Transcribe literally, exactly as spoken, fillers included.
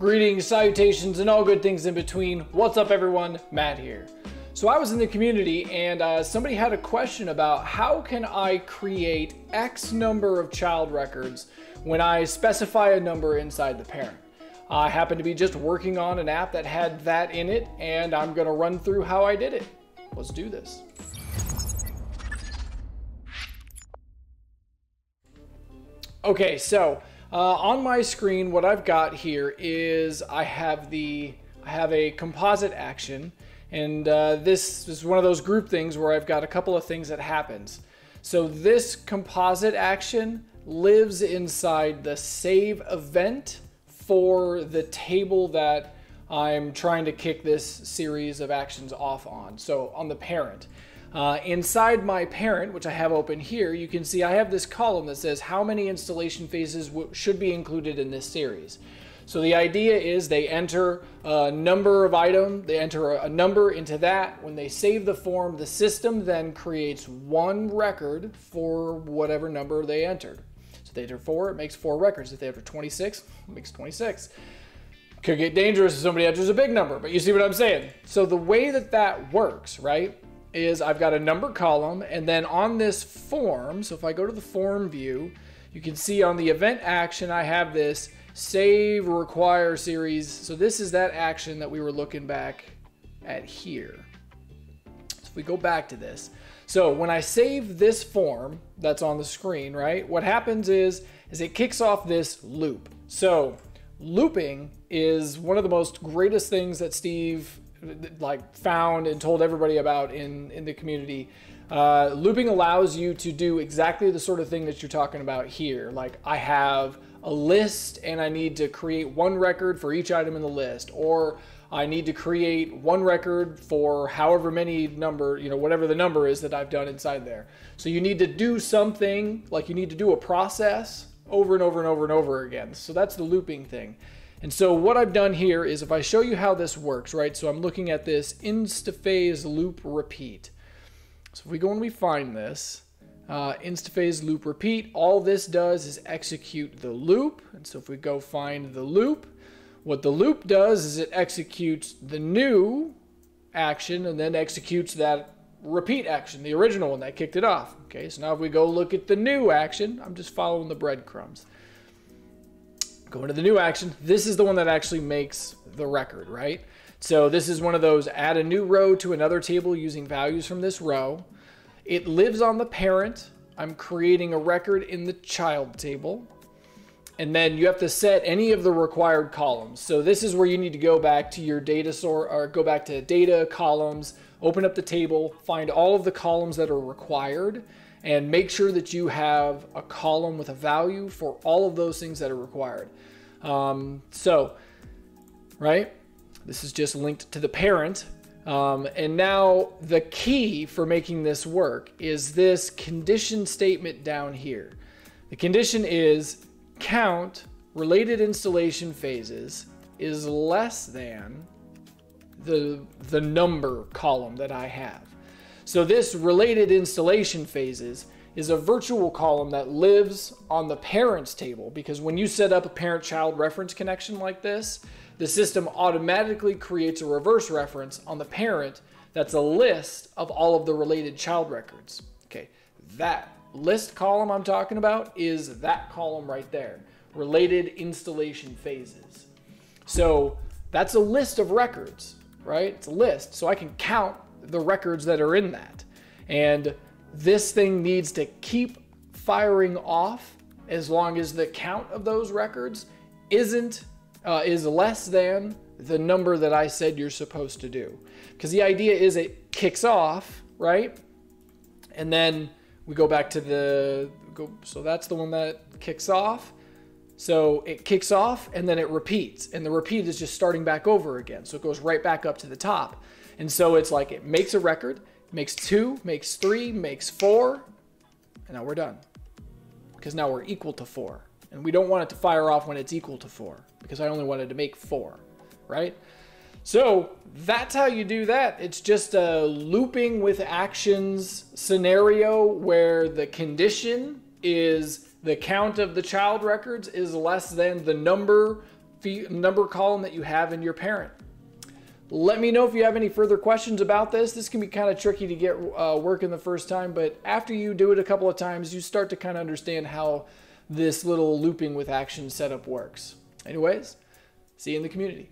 Greetings, salutations, and all good things in between. What's up everyone, Matt here. So I was in the community and uh, somebody had a question about how can I create X number of child records when I specify a number inside the parent. I happen to be just working on an app that had that in it, and I'm gonna run through how I did it. Let's do this. Okay, so Uh, on my screen, what I've got here is I have the I have a composite action, and uh, this is one of those group things where I've got a couple of things that happens. So this composite action lives inside the save event for the table that I'm trying to kick this series of actions off on. So on the parent. Uh, inside my parent, which I have open here, you can see I have this column that says how many installation phases should be included in this series. So the idea is they enter a number of item, they enter a number into that. When they save the form, the system then creates one record for whatever number they entered. So if they enter four, it makes four records. If they enter twenty-six, it makes twenty-six. Could get dangerous if somebody enters a big number, but you see what I'm saying. So the way that that works, right, is I've got a number column, and then on this form, so if I go to the form view, you can see on the event action, I have this save require series. So this is that action that we were looking back at here. So if we go back to this. So when I save this form that's on the screen, right, what happens is, is it kicks off this loop. So looping is one of the most greatest things that Steve like found and told everybody about in, in the community. Uh, looping allows you to do exactly the sort of thing that you're talking about here. Like I have a list and I need to create one record for each item in the list, or I need to create one record for however many number, you know, whatever the number is that I've done inside there. So you need to do something, like you need to do a process over and over and over and over again. So that's the looping thing. And so what I've done here is if I show you how this works, right? So I'm looking at this instaphase loop repeat. So if we go and we find this, uh, instaphase loop repeat, all this does is execute the loop. And so if we go find the loop, what the loop does is it executes the new action and then executes that repeat action, the original one that kicked it off. Okay, so now if we go look at the new action, I'm just following the breadcrumbs. Go into the new action. This is the one that actually makes the record, right? So this is one of those add a new row to another table using values from this row. It lives on the parent. I'm creating a record in the child table. And then you have to set any of the required columns. So this is where you need to go back to your data sort, or go back to data columns, open up the table, find all of the columns that are required, and make sure that you have a column with a value for all of those things that are required. Um, so, right, this is just linked to the parent. Um, and now the key for making this work is this condition statement down here. The condition is count related installation phases is less than the, the number column that I have. So this related installation phases is a virtual column that lives on the parents table, because when you set up a parent-child reference connection like this, the system automatically creates a reverse reference on the parent that's a list of all of the related child records. Okay, that list column I'm talking about is that column right there, related installation phases. So that's a list of records, right? It's a list, so I can count the records that are in that, and this thing needs to keep firing off as long as the count of those records isn't uh, is less than the number that I said you're supposed to do, because the idea is it kicks off, right? And then we go back to the go so that's the one that kicks off. So it kicks off and then it repeats, and the repeat is just starting back over again. So it goes right back up to the top. And so it's like it makes a record, makes two, makes three, makes four, and now we're done. Because now we're equal to four. And we don't want it to fire off when it's equal to four, because I only wanted to make four, right? So that's how you do that. It's just a looping with actions scenario where the condition is the count of the child records is less than the number number column that you have in your parent. Let me know if you have any further questions about this. This can be kind of tricky to get uh, working the first time, but after you do it a couple of times, you start to kind of understand how this little looping with action setup works. Anyways, see you in the community.